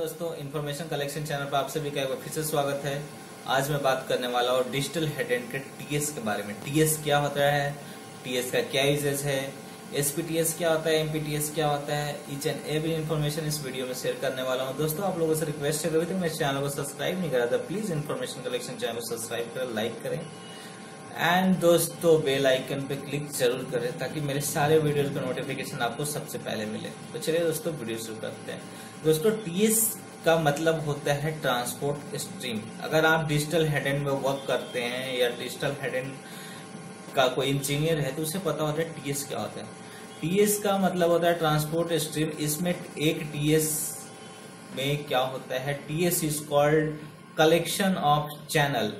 दोस्तों, information collection channel पर आप सभी का एक बार फिर से स्वागत है। आज मैं बात करने वाला हूँ डिजिटल हेडेंड के टीएस के बारे में। टीएस क्या होता है, टीएस का क्या यूजेज है, एसपीटीएस क्या होता है, एमपीटीएस क्या होता है, ईच एंड एवरी इन्फॉर्मेशन इस वीडियो में शेयर करने वाला हूँ। दोस्तों, आप लोगों से रिक्वेस्ट है, अभी तक मेरे चैनल को सब्सक्राइब नहीं करा था, प्लीज इन्फॉर्मेशन कलेक्शन चैनल को सब्सक्राइब करें, लाइक करें एंड दोस्तों बेल आइकन पे क्लिक जरूर करें ताकि मेरे सारे वीडियोस का नोटिफिकेशन आपको सबसे पहले मिले। तो चलिए दोस्तों वीडियो शुरू करते हैं। दोस्तों, टीएस का मतलब होता है ट्रांसपोर्ट स्ट्रीम। अगर आप डिजिटल हेडेंड में वर्क करते हैं या डिजिटल हेडेंड का कोई इंजीनियर है तो उसे पता होता है टीएस क्या होता है। टीएस का मतलब होता है ट्रांसपोर्ट स्ट्रीम। इसमें एक टीएस में क्या होता है, TS is called collection of channel.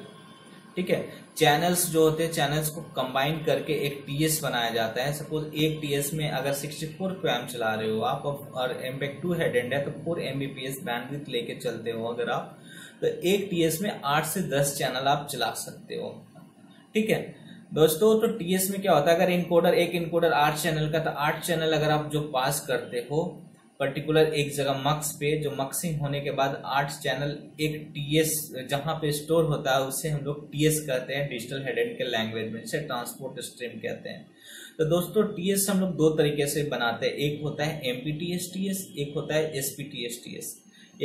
ठीक है, चैनल्स जो होते हैं, चैनल्स को कंबाइन करके एक टीएस बनाया जाता है। सपोज एक टीएस में अगर 64 पैम चला रहे हो आप और एमपैक्ट 2 हेडेंड है तो 4 एमबीपीएस बैंडविड्थ लेके चलते हो अगर आप, तो एक टीएस में 8 से 10 चैनल आप चला सकते हो। ठीक है दोस्तों, तो टीएस में क्या होता है, अगर इनकोडर, एक इनकोडर 8 चैनल का, तो 8 चैनल अगर आप जो पास करते हो पर्टिकुलर एक जगह मक्स पे, जो मक्सिंग होने के बाद 8 चैनल एक टीएस जहां पे स्टोर होता है उसे हम लोग टीएस कहते हैं। डिजिटल हेडेंड के लैंग्वेज में इसे ट्रांसपोर्ट स्ट्रीम कहते हैं। तो दोस्तों टीएस हम लोग दो तरीके से बनाते हैं, एक होता है एमपीटीएस टीएस, एक होता है एसपीटीएस टीएस।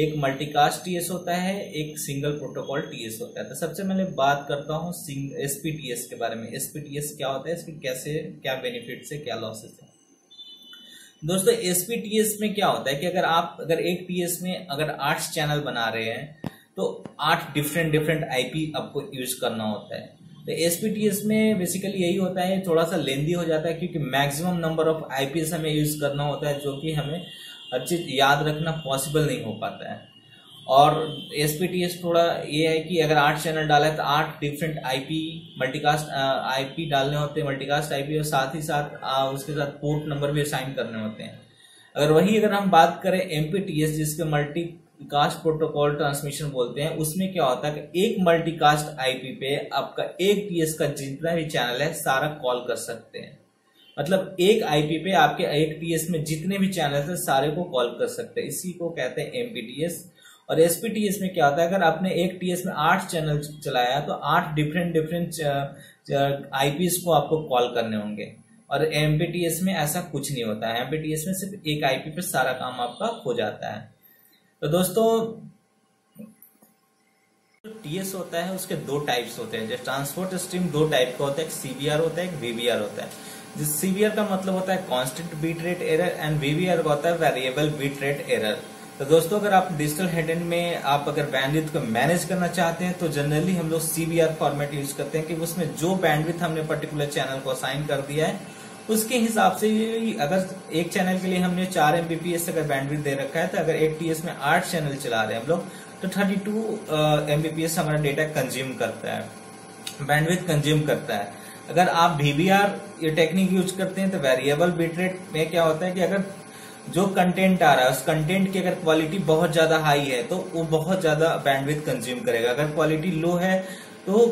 एक मल्टीकास्ट टीएस होता है, एक सिंगल प्रोटोकॉल टीएस होता है। तो सबसे पहले बात करता हूँ एसपीटीएस के बारे में। एसपीटीएस क्या होता है, इसके कैसे, क्या बेनिफिट्स है, क्या लॉसेस है। दोस्तों एसपीटीएस में क्या होता है कि अगर आप, अगर एक टीएस में अगर 8 चैनल बना रहे हैं तो 8 डिफरेंट आईपी आपको यूज करना होता है। तो एसपीटीएस में बेसिकली यही होता है, थोड़ा सा लेंदी हो जाता है क्योंकि मैक्सिमम नंबर ऑफ आईपीएस हमें यूज करना होता है, जो कि हमें हर चीज याद रखना पॉसिबल नहीं हो पाता है। और एसपीटीएस थोड़ा ये है कि अगर 8 चैनल डाला है तो 8 डिफरेंट आईपी, मल्टीकास्ट आईपी डालने होते हैं, मल्टीकास्ट आईपी, और साथ ही साथ उसके साथ पोर्ट नंबर भी असाइन करने होते हैं। अगर वही अगर हम बात करें एमपीटीएस, जिसके मल्टीकास्ट प्रोटोकॉल ट्रांसमिशन बोलते हैं, उसमें क्या होता है कि एक मल्टीकास्ट आईपी पे आपका एक टीएस का जितना भी चैनल है सारा कॉल कर सकते हैं। मतलब एक आईपी पे आपके एक टीएस में जितने भी चैनल है सारे को कॉल कर सकते हैं, इसी को कहते हैं एमपीटीएस। और एसपीटीएस में क्या होता है, अगर आपने एक टीएस में 8 चैनल चलाया तो 8 डिफरेंट आईपीएस को आपको कॉल करने होंगे। और एमपीटीएस में ऐसा कुछ नहीं होता है, एमपीटीएस में सिर्फ एक आईपी पर सारा काम आपका हो जाता है। तो दोस्तों टीएस होता है, उसके दो टाइप्स होते हैं। जैसे ट्रांसपोर्ट स्ट्रीम दो टाइप का होता है, एक सीबीआर होता है, एक वीबीआर होता है। जिस सीबीआर का मतलब होता है constant bit rate error and VBR का होता है वेरिएबल बीट रेट एरर। तो दोस्तों अगर आप डिजिटल हेडेंड में आप अगर बैंडविड्थ को मैनेज करना चाहते हैं तो जनरली हम लोग सीबीआर फॉर्मेट यूज करते हैं कि उसमें जो बैंडविड्थ हमने पर्टिकुलर चैनल को असाइन कर दिया है उसके हिसाब से, अगर एक चैनल के लिए हमने 4 एमबीपीएस अगर बैंडविड्थ दे रखा है तो अगर एक टीएस में 8 चैनल चला रहे हैं हम लोग तो 32 एमबीपीएस हमारा डेटा कंज्यूम करता है, बैंडविड्थ कंज्यूम करता है। अगर आप वीबीआर ये टेक्निक यूज करते हैं तो वेरिएबल बीट रेट में क्या होता है कि अगर जो कंटेंट आ रहा है उस कंटेंट की अगर क्वालिटी बहुत ज्यादा हाई है तो वो बहुत ज्यादा बैंडविड्थ कंज्यूम करेगा, अगर क्वालिटी लो है तो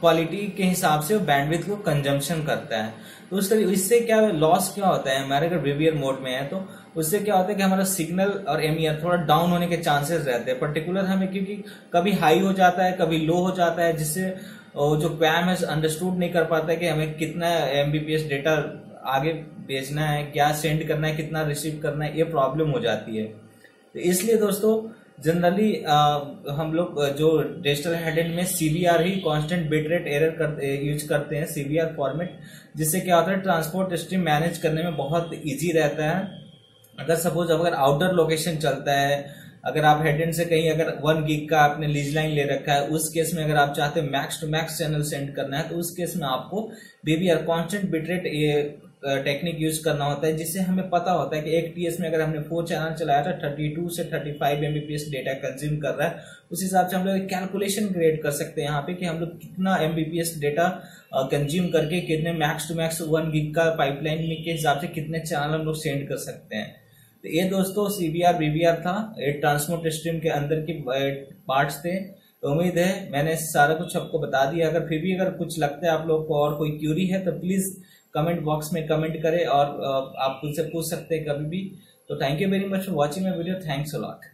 क्वालिटी के हिसाब से वो बैंडविड्थ को कंजम्पशन करता है। तो इससे क्या लॉस क्या होता है हमारे, अगर वीबीआर मोड में है तो उससे क्या होता है कि हमारा सिग्नल और एमईआर थोड़ा डाउन होने के चांसेस रहते हैं पर्टिकुलर हमें, क्योंकि कभी हाई हो जाता है कभी लो हो जाता है, जिससे जो पैम है अंडरस्टूड नहीं कर पाता है कि हमें कितना एमबीपीएस डेटा आगे भेजना है, क्या सेंड करना है, कितना रिसीव करना है, ये प्रॉब्लम हो जाती है। तो इसलिए दोस्तों जनरली हम लोग जो डिजिटल हेडेंड में सीबीआर ही constant bit rate error use करते हैं, सीबीआर फॉर्मेट, जिससे क्या होता है ट्रांसपोर्ट स्ट्रीम मैनेज करने में बहुत इजी रहता है। अगर सपोज अगर आउटर लोकेशन चलता है, अगर आप हेडेंड से कहीं अगर 1 गीग का आपने लीज लाइन ले रखा है, उस केस में अगर आप चाहते हैं max to max channel send करना है तो उस केस में आपको VBR constant bit rate technique use करना होता है, जिससे हमें पता होता है कि एक टीएस में अगर हमने 4 चैनल चलाया था 32 से 35 एमबीपीएस डेटा कंज्यूम कर रहा है, उस हिसाब से हम लोग कैलकुलेशन क्रिएट कर सकते हैं यहाँ पे कि हम लोग कितना एमबीपीएस डेटा कंज्यूम करके कितने मैक्स टू मैक्स 1 गीग का पाइपलाइन के हिसाब से कितने चैनल हम लोग सेंड कर सकते हैं। तो ये दोस्तों सीबीआर वीबीआर था, ये ट्रांसपोर्ट स्ट्रीम के अंदर के पार्ट्स थे। उम्मीद है मैंने सारा कुछ आपको बता दिया। अगर फिर भी अगर कुछ लगता है आप लोग को और कोई क्यूरी है तो प्लीज कमेंट बॉक्स में कमेंट करें और आप मुझसे पूछ सकते हैं कभी भी। तो thank you very much for watching my video, thanks a lot.